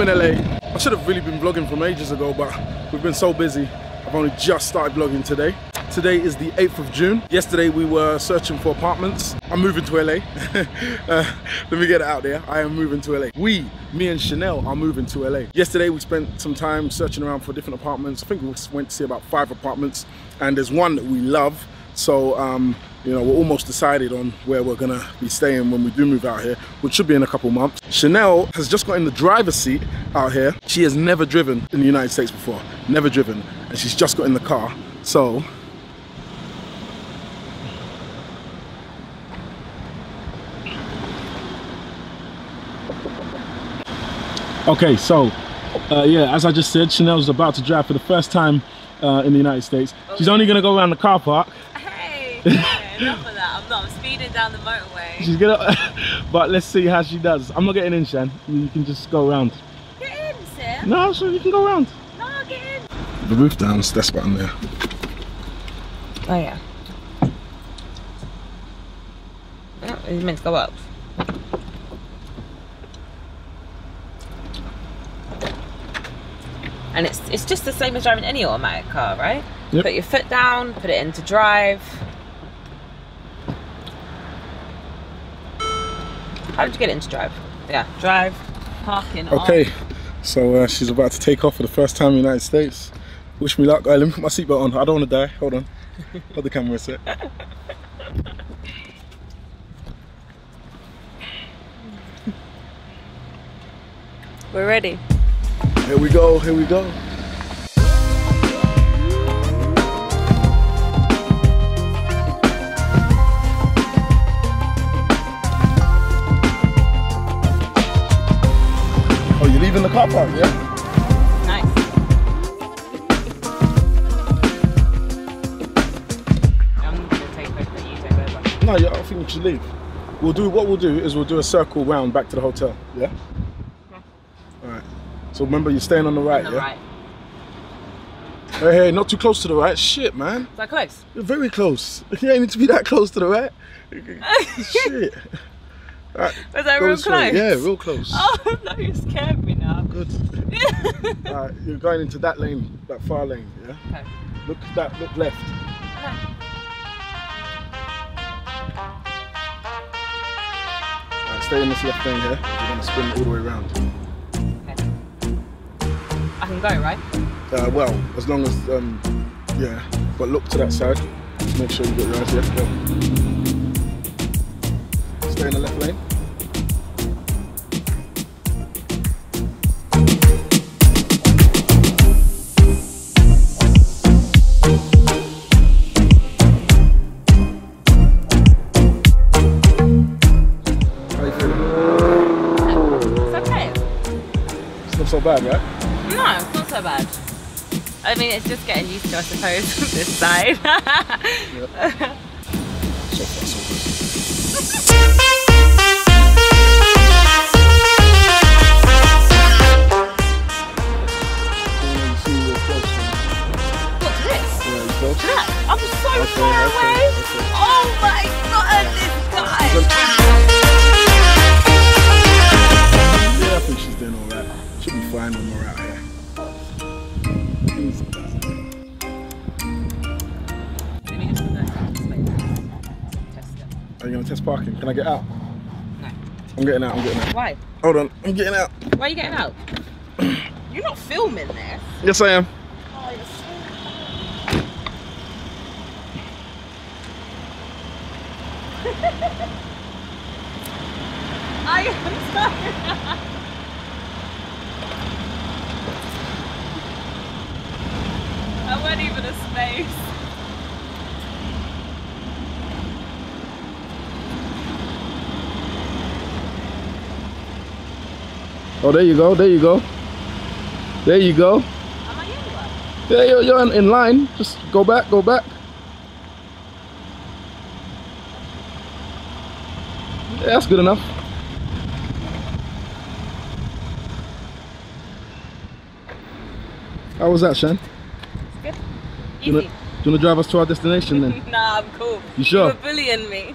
I'm in LA. I should have really been vlogging from ages ago, but we've been so busy. I've only just started vlogging today. Today is the 8th of June. Yesterday we were searching for apartments. I'm moving to LA. Let me get it out there. I am moving to LA. Me and Chanel are moving to LA. Yesterday we spent some time searching around for different apartments. I think we went to see about 5 apartments, and there's one that we love. So, you know, we're almost decided on where we're gonna be staying when we do move out here, which should be in a couple months. Chanel has just got in the driver's seat out here. She has never driven in the United States before, never driven, and she's just got in the car. So, okay, so, yeah, as I just said, Chanel's about to drive for the first time in the United States. Okay. She's only gonna go around the car park. Yeah, enough of that. I'm speeding down the motorway. She's gonna, but let's see how she does. I'm not getting in, Shan. You can just go around. Get in, sir. No, so you can go around. No, get in. The roof down, that's button there. Oh yeah. Oh, it's meant to go up. And it's just the same as driving any automatic car, right? Yep. Put your foot down, put it into drive. How did you get into drive? Yeah, drive, parking. Okay, so she's about to take off for the first time in the United States. Wish me luck. All right, let me put my seatbelt on. I don't want to die. Hold on. Hold the camera a sec. We're ready. Here we go, here we go. Oh, you're leaving the car park, yeah? Nice. I'm gonna take over, you take over. No, yeah, I think we should leave. We'll do, what we'll do is we'll do a circle round back to the hotel, yeah? Yeah. All right. So remember, you're staying on the right, yeah? Right. Hey, not too close to the right. Shit, man. Is that close? You're very close. You don't need to be that close to the right. Shit. Right, was that real close? Yeah, real close. Oh, no, you scared me now. Good. All right, you're going into that lane, that far lane, yeah? Okay. Look at that, look left. Okay. All right, stay in this left lane here. Yeah? You're going to spin all the way around. I can go, right? Well, as long as, yeah, but look to that side. Make sure you get your eyes left there. Stay in the left lane. How you feeling? It's okay. It's not so bad, right? No, it's not so bad. I mean, it's just getting used to, I suppose, this side. Yeah. So far, so good. What's this? Yeah, I'm so far away. Okay. Oh my God, this guy. Yeah, I think she's doing all right. She'll be fine when we're out here. Are you going to test parking? Can I get out? No. I'm getting out, I'm getting out. Why? Hold on, I'm getting out. Why are you getting out? You're not filming there. Yes, I am. Oh, you're so bad. I am sorry. I wasn't even a space. Oh, there you go, there you go. There you go. Am I in line? Yeah, you're in line. Just go back, go back. Yeah, that's good enough. How was that, Shan? Do you want to drive us to our destination then? Nah, I'm cool. You sure? You were bullying me.